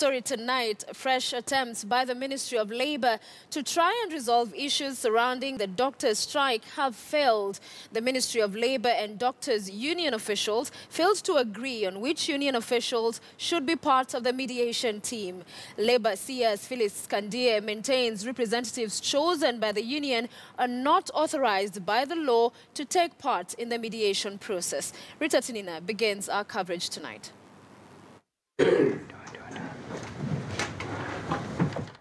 Story tonight, fresh attempts by the Ministry of Labour to try and resolve issues surrounding the doctors' strike have failed. The Ministry of Labour and Doctors' Union officials failed to agree on which union officials should be part of the mediation team. Labour CS Phyllis Kandie maintains representatives chosen by the union are not authorised by the law to take part in the mediation process. Rita Tinina begins our coverage tonight.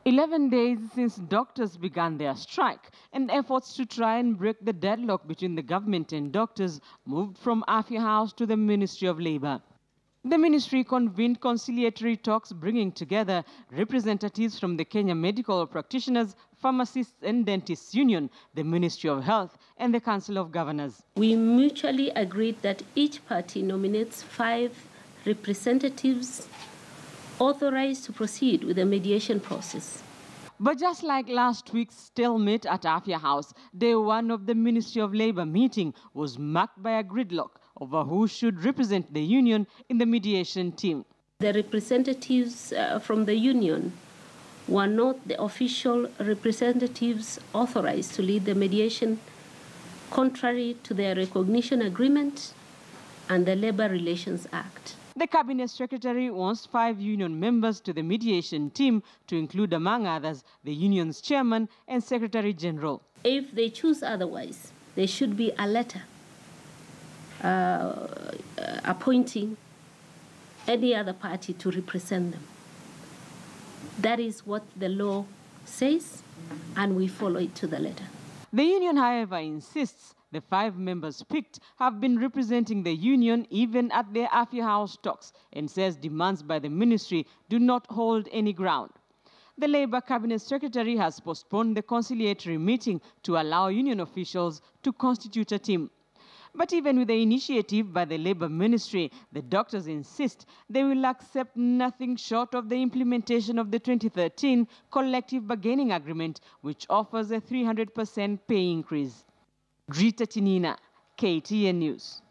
11 days since doctors began their strike, and efforts to try and break the deadlock between the government and doctors moved from Afya House to the Ministry of Labour. The ministry convened conciliatory talks, bringing together representatives from the Kenya Medical Practitioners, Pharmacists and Dentists Union, the Ministry of Health, and the Council of Governors. We mutually agreed that each party nominates 5 representatives authorized to proceed with the mediation process. But just like last week's stalemate at Afya House, day 1 of the Ministry of Labour meeting was marked by a gridlock over who should represent the union in the mediation team. The representatives from the union were not the official representatives authorized to lead the mediation, contrary to their recognition agreement and the Labour Relations Act. The Cabinet Secretary wants 5 union members to the mediation team, to include, among others, the union's chairman and secretary general. If they choose otherwise, there should be a letter appointing any other party to represent them. That is what the law says, and we follow it to the letter. The union, however, insists the 5 members picked have been representing the union even at their Afya House talks, and says demands by the ministry do not hold any ground. The Labour Cabinet Secretary has postponed the conciliatory meeting to allow union officials to constitute a team. But even with the initiative by the Labour Ministry, the doctors insist they will accept nothing short of the implementation of the 2013 collective bargaining agreement, which offers a 300% pay increase. Rita Tinina, KTN News.